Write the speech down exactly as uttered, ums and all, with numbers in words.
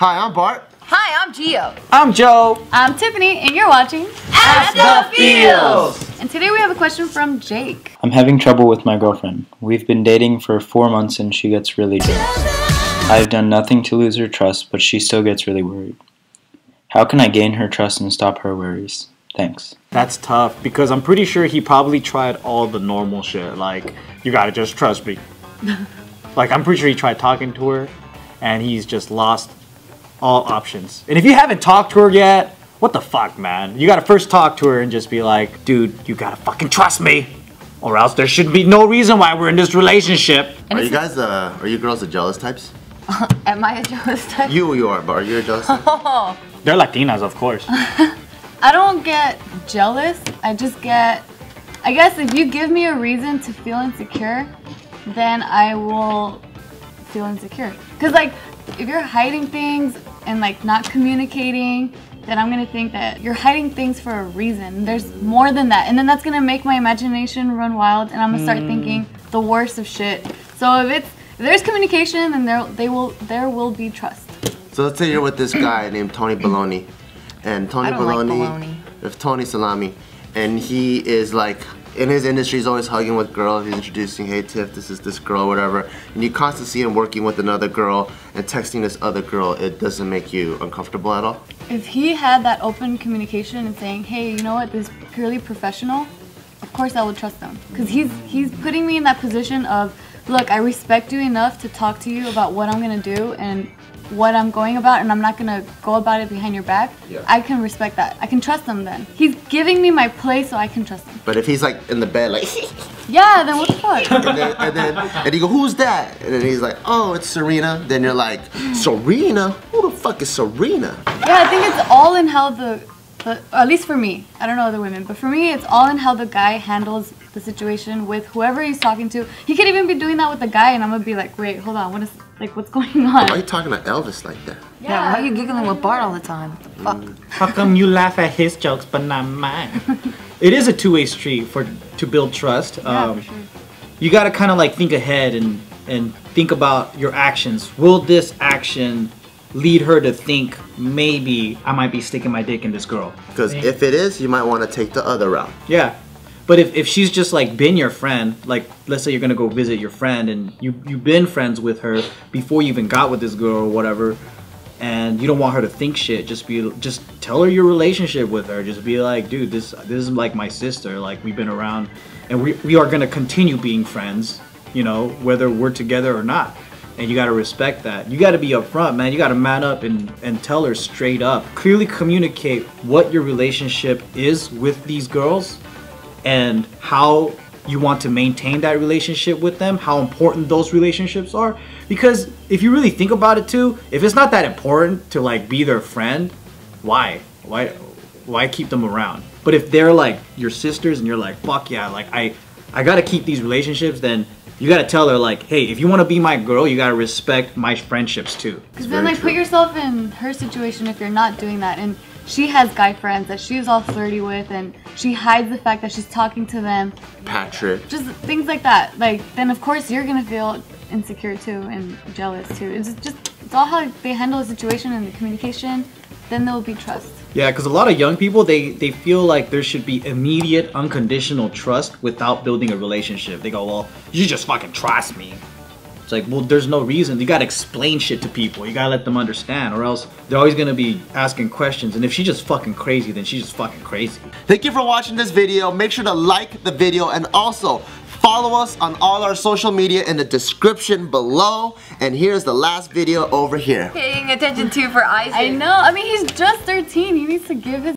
Hi, I'm Bart. Hi, I'm Geo. I'm Joe. I'm Tiffany, and you're watching Ask the Feels. And today we have a question from Jake. I'm having trouble with my girlfriend. We've been dating for four months and she gets really jealous. I've done nothing to lose her trust, but she still gets really worried. How can I gain her trust and stop her worries? Thanks. That's tough because I'm pretty sure he probably tried all the normal shit, like, you gotta just trust me. Like, I'm pretty sure he tried talking to her and he's just lost all options. And if you haven't talked to her yet, what the fuck, man? You gotta first talk to her and just be like, dude, you gotta fucking trust me or else there should be no reason why we're in this relationship. Are you guys, uh, are you girls the jealous types? Am I a jealous type? You, you are, but are you a jealous type? Oh. They're Latinas, of course. I don't get jealous, I just get, I guess if you give me a reason to feel insecure, then I will feel insecure. Because like, if you're hiding things and like not communicating, then I'm going to think that you're hiding things for a reason. There's more than that. And then that's going to make my imagination run wild and I'm going to start mm. thinking the worst of shit. So if, it's, if there's communication, then there, they will, there will be trust. So let's say you're with this guy named Tony Baloney. And Tony Baloney, like if Tony Salami, and he is like, in his industry, he's always hugging with girls, he's introducing, hey Tiff, this is this girl, whatever, and you constantly see him working with another girl and texting this other girl. It doesn't make you uncomfortable at all? If he had that open communication and saying, hey, you know what, this purely professional, of course I would trust them. Because he's, he's putting me in that position of, look, I respect you enough to talk to you about what I'm going to do and what I'm going about, and I'm not gonna go about it behind your back. Yeah. I can respect that. I can trust him then. He's giving me my place, so I can trust him. But if he's like in the bed, like, yeah, then what the fuck? And then, and then, and you go, who's that? And then he's like, oh, it's Serena. Then you're like, Serena? Who the fuck is Serena? Yeah, I think it's all in how the, the, at least for me, I don't know other women, but for me, it's all in how the guy handles the situation with whoever he's talking to. He could even be doing that with the guy, and I'm gonna be like, wait, hold on, what is? Like, what's going on? Why are you talking to Elvis like that? Yeah, yeah, why are you giggling with Bart all the time? Fuck. How come you laugh at his jokes but not mine? It is a two-way street for to build trust. Yeah, um, for sure. You gotta kind of like think ahead and and think about your actions. Will this action lead her to think maybe I might be sticking my dick in this girl? Because if it is, you might want to take the other route. Yeah. But if, if she's just like been your friend, like let's say you're gonna go visit your friend and you, you've been friends with her before you even got with this girl or whatever, and you don't want her to think shit, just be just tell her your relationship with her. Just be like, dude, this this is like my sister, like we've been around and we, we are gonna continue being friends, you know, whether we're together or not. And you gotta respect that. You gotta be upfront, man. You gotta man up and, and tell her straight up. Clearly communicate what your relationship is with these girls and how you want to maintain that relationship with them, how important those relationships are. Because if you really think about it too, if it's not that important to like be their friend, why? Why why keep them around? But if they're like your sisters and you're like, fuck yeah, like I, I gotta keep these relationships, then you gotta tell her like, hey, if you wanna be my girl, you gotta respect my friendships too. Because then like put yourself in her situation if you're not doing that. And she has guy friends that she's all flirty with and she hides the fact that she's talking to them. Patrick. Just things like that. Like, then of course you're gonna feel insecure too and jealous too. It's just, it's all how they handle the situation and the communication, then there'll be trust. Yeah, because a lot of young people, they, they feel like there should be immediate, unconditional trust without building a relationship. They go, well, you just fucking trust me. It's like, well, there's no reason. You gotta explain shit to people. You gotta let them understand, or else they're always gonna be asking questions. And if she's just fucking crazy, then she's just fucking crazy. Thank you for watching this video. Make sure to like the video and also follow us on all our social media in the description below. And here's the last video over here. Paying attention to for Isaac. I know. I mean, he's just thirteen. He needs to give his